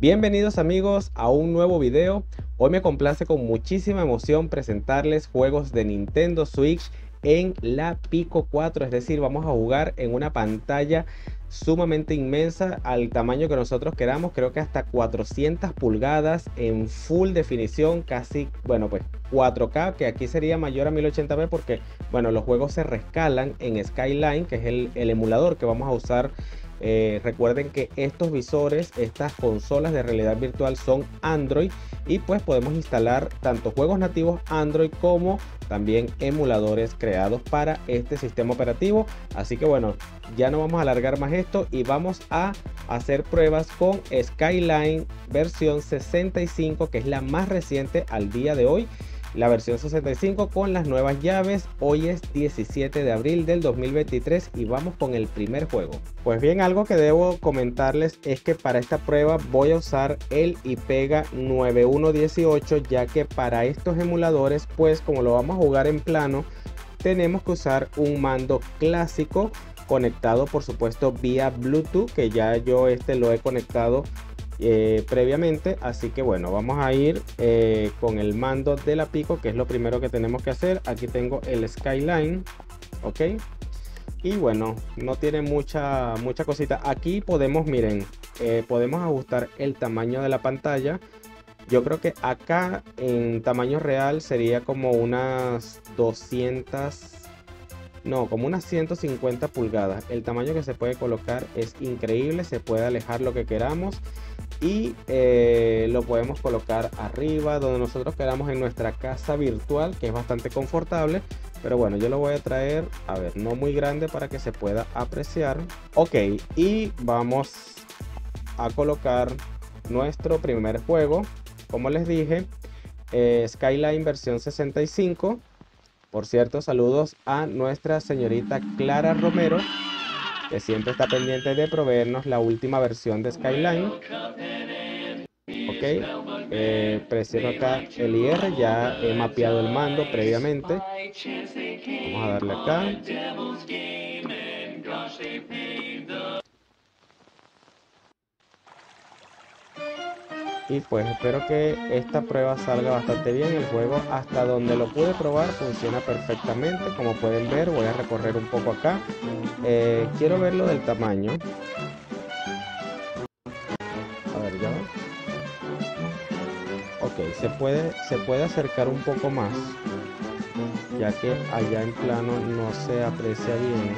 Bienvenidos amigos a un nuevo video. Hoy me complace con muchísima emoción presentarles juegos de Nintendo Switch en la Pico 4, es decir, vamos a jugar en una pantalla sumamente inmensa al tamaño que nosotros queramos, creo que hasta 400 pulgadas en full definición, casi, bueno, pues 4K, que aquí sería mayor a 1080p porque, bueno, los juegos se rescalan en Skyline, que es el emulador que vamos a usar. Recuerden que estos visores, estas consolas de realidad virtual son Android y pues podemos instalar tanto juegos nativos Android como también emuladores creados para este sistema operativo. Así que bueno, ya no vamos a alargar más esto y vamos a hacer pruebas con Skyline versión 65, que es la más reciente al día de hoy. La versión 65 con las nuevas llaves. Hoy es 17 de abril del 2023 y vamos con el primer juego. Pues bien, algo que debo comentarles es que para esta prueba voy a usar el IPEGA 9118, ya que para estos emuladores, pues como lo vamos a jugar en plano, tenemos que usar un mando clásico conectado por supuesto vía Bluetooth, que ya yo lo he conectado previamente. Así que bueno, vamos a ir con el mando de la Pico, que es lo primero que tenemos que hacer. Aquí tengo el Skyline, ok, y bueno, no tiene mucha cosita. Aquí podemos, miren, podemos ajustar el tamaño de la pantalla. Yo creo que acá en tamaño real sería como unas 200, no, como unas 150 pulgadas. El tamaño que se puede colocar es increíble, se puede alejar lo que queramos y lo podemos colocar arriba donde nosotros queramos en nuestra casa virtual, que es bastante confortable. Pero bueno, yo lo voy a traer, a ver, no muy grande para que se pueda apreciar. Ok, y vamos a colocar nuestro primer juego, como les dije, Skyline versión 65. Por cierto, saludos a nuestra señorita Clara Romero, que siempre está pendiente de proveernos la última versión de Skyline. Ok, presiono acá el IR, ya he mapeado el mando previamente. Vamos a darle acá. Y pues espero que esta prueba salga bastante bien. El juego, hasta donde lo pude probar, funciona perfectamente. Como pueden ver, voy a recorrer un poco acá. Quiero verlo del tamaño. A ver, ya. Ok, se puede acercar un poco más, ya que allá en plano no se aprecia bien.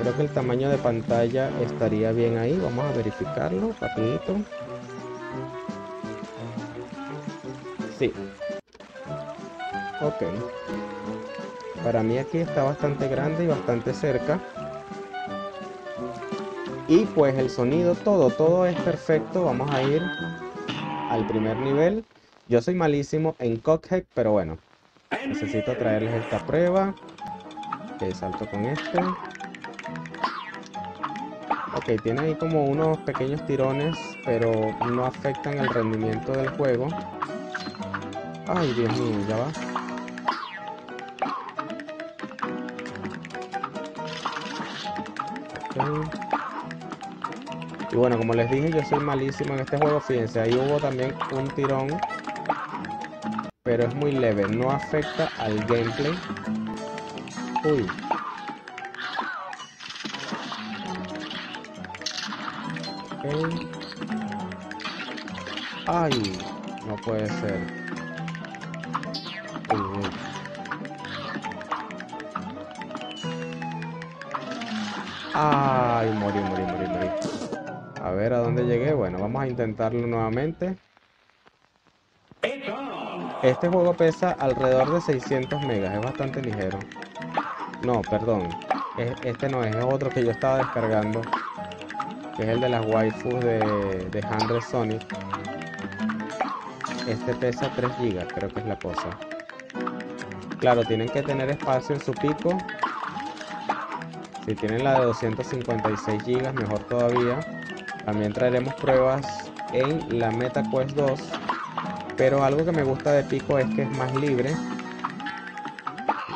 Creo que el tamaño de pantalla estaría bien ahí. Vamos a verificarlo rapidito. Sí. Ok, para mí aquí está bastante grande y bastante cerca. Y pues el sonido, todo es perfecto. Vamos a ir al primer nivel. Yo soy malísimo en Cuphead, pero bueno, necesito traerles esta prueba. Ok, salto con este. Ok, tiene ahí como unos pequeños tirones, pero no afectan el rendimiento del juego. Ay, Dios mío, ya va. Okay. Y bueno, como les dije, yo soy malísimo en este juego. Fíjense, ahí hubo también un tirón, pero es muy leve, no afecta al gameplay. Uy. Okay. Ay, no puede ser. Ay, morí. A ver a dónde llegué. Bueno, vamos a intentarlo nuevamente. Este juego pesa alrededor de 600 megas, es bastante ligero. No, perdón, este no es, es otro que yo estaba descargando, que es el de las waifus de Handro Sonic. Este pesa 3 gigas, creo que es la cosa. Claro, tienen que tener espacio en su Pico. Si tienen la de 256 GB, mejor todavía. También traeremos pruebas en la Meta Quest 2. Pero algo que me gusta de Pico es que es más libre.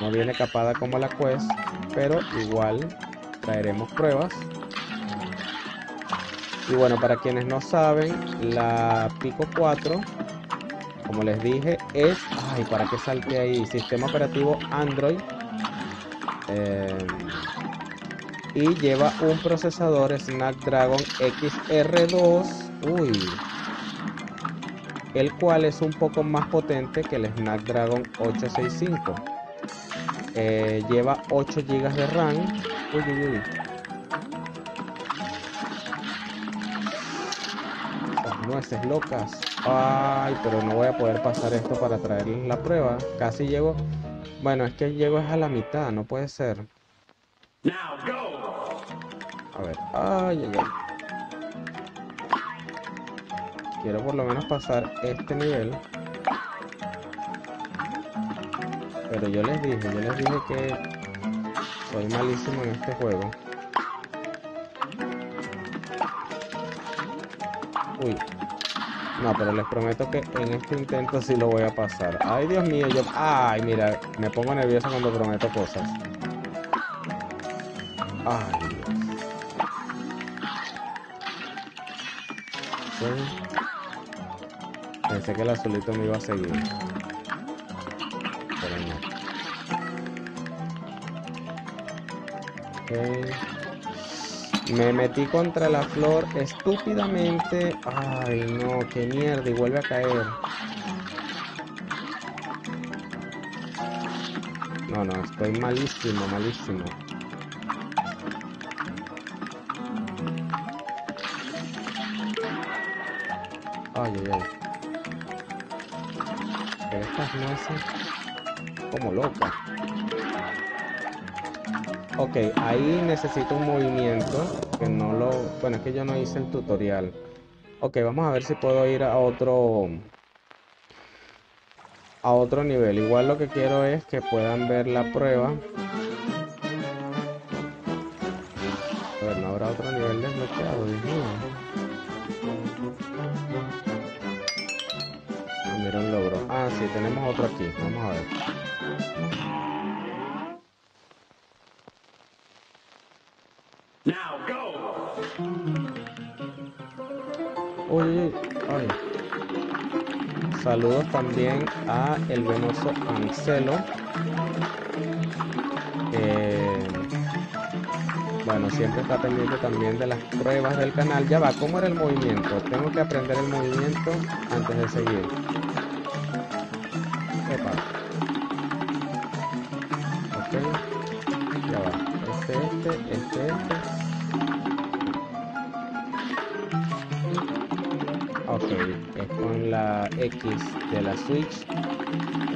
No viene capada como la Quest, pero igual traeremos pruebas. Y bueno, para quienes no saben, la Pico 4, como les dije, es... Ay, ¿para qué salte ahí? Sistema operativo Android. Y lleva un procesador Snapdragon XR2. Uy. El cual es un poco más potente que el Snapdragon 865. Lleva 8 GB de RAM. Uy, uy, uy. Las nueces locas. Ay, pero no voy a poder pasar esto para traerles la prueba. Casi llego. Bueno, es que llego a la mitad, no puede ser. A ver, ay, ay, ay. Quiero por lo menos pasar este nivel. Pero yo les dije que soy malísimo en este juego. Uy. No, pero les prometo que en este intento sí lo voy a pasar. Ay, Dios mío, yo... Ay, mira, me pongo nervioso cuando prometo cosas. Ay, Dios. ¿Sí? Pensé que el azulito me iba a seguir, pero no. Okay. Me metí contra la flor estúpidamente. Ay, no, qué mierda. Y vuelve a caer. No, no, estoy malísimo, malísimo. Ay, ay, ay. Estas nueces como loca. Ok, ahí necesito un movimiento que no lo... Bueno, es que yo no hice el tutorial. Ok, vamos a ver si puedo ir a otro nivel. Igual lo que quiero es que puedan ver la prueba. A ver, no habrá otro nivel desbloqueado, Dios mío. Era un logro. Ah, sí, tenemos otro aquí. Vamos a ver. Uy, ay. Saludos también a el venoso Ancelo. Bueno, siempre está pendiente también de las pruebas del canal. Ya va, ¿cómo era el movimiento? Tengo que aprender el movimiento antes de seguir. Epa. Ok. Ya va. Este. Ok. Es con la X de la Switch.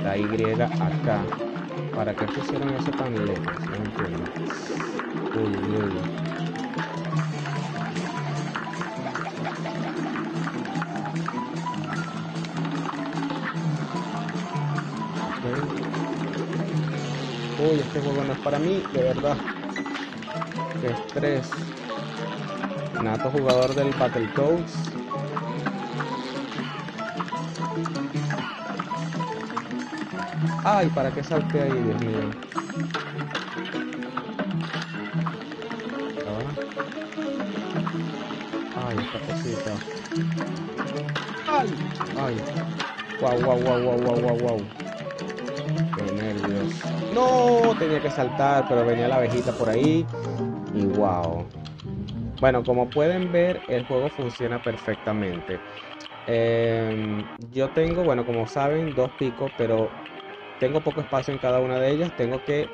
La Y acá. ¿Para qué pusieron eso tan lejos? No entiendo. Uy, uy. Okay. Uy, este juego no es para mí, de verdad. Qué estrés. Nato jugador del Battletoads. Ay, ¿para qué salte ahí, Dios mío? Ay, esta cosita. Ay, ay. Guau, guau, guau, guau, guau, guau, guau. Qué nervios. No, tenía que saltar, pero venía la abejita por ahí. Y wow. Bueno, como pueden ver, el juego funciona perfectamente. Yo tengo, bueno, como saben, 2 picos, pero... Tengo poco espacio en cada una de ellas. Tengo que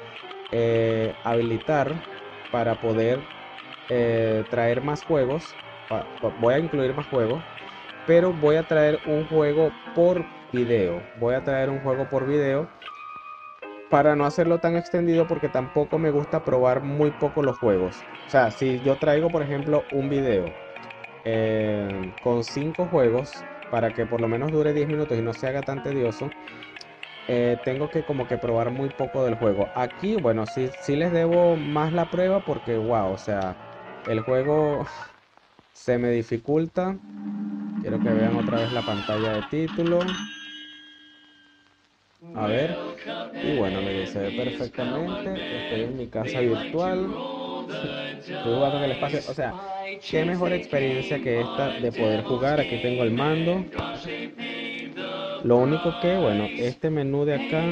habilitar para poder traer más juegos. Voy a incluir más juegos. Pero voy a traer un juego por video. Para no hacerlo tan extendido, porque tampoco me gusta probar muy poco los juegos. O sea, si yo traigo, por ejemplo, un video con 5 juegos, para que por lo menos dure 10 minutos y no se haga tan tedioso, tengo que como que probar muy poco del juego. Aquí, bueno, sí les debo más la prueba porque, wow, o sea, el juego se me dificulta. Quiero que vean otra vez la pantalla de título. A ver. Y bueno, se ve perfectamente. Estoy en mi casa virtual. Estoy jugando en el espacio. O sea, Qué mejor experiencia que esta de poder jugar. Aquí tengo el mando. Lo único que, bueno, este menú de acá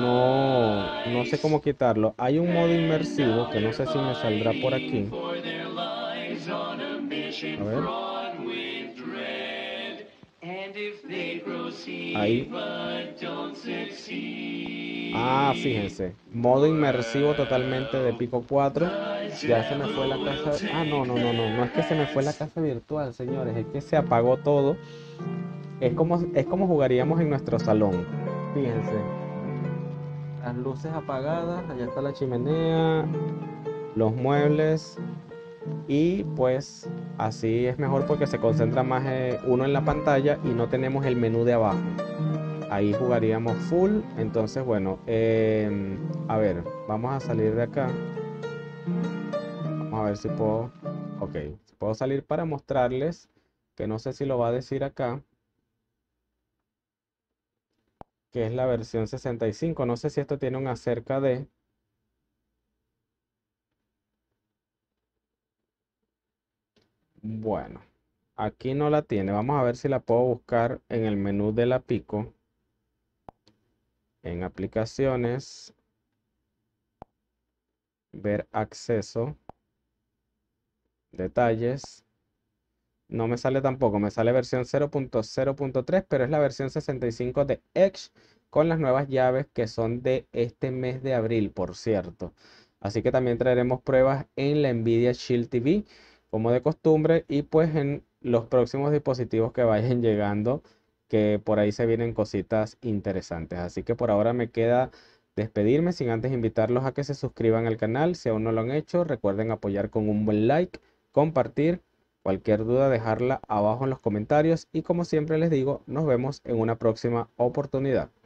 no sé cómo quitarlo. Hay un modo inmersivo que no sé si me saldrá por aquí. A ver. Ahí. Ah, fíjense. Modo inmersivo totalmente de Pico 4. Ya se me fue la casa. Ah, no es que se me fue la casa virtual, señores. Es que se apagó todo. Es como jugaríamos en nuestro salón. Fíjense. Las luces apagadas. Allá está la chimenea. Los muebles. Y pues así es mejor porque se concentra más uno en la pantalla y no tenemos el menú de abajo. Ahí jugaríamos full. Entonces bueno, a ver, vamos a salir de acá. Vamos a ver si puedo. Ok, puedo salir para mostrarles, que no sé si lo va a decir acá, que es la versión 65. No sé si esto tiene un acerca de. Bueno, aquí no la tiene. Vamos a ver si la puedo buscar en el menú de la Pico. En aplicaciones. Ver acceso. Detalles. No me sale tampoco. Me sale versión 0.0.3, pero es la versión 65 de Edge con las nuevas llaves que son de este mes de abril, por cierto. Así que también traeremos pruebas en la NVIDIA Shield TV, como de costumbre, y pues en los próximos dispositivos que vayan llegando, que por ahí se vienen cositas interesantes. Así que por ahora me queda despedirme, sin antes invitarlos a que se suscriban al canal si aún no lo han hecho. Recuerden apoyar con un buen like, compartir, cualquier duda dejarla abajo en los comentarios, y como siempre les digo, nos vemos en una próxima oportunidad.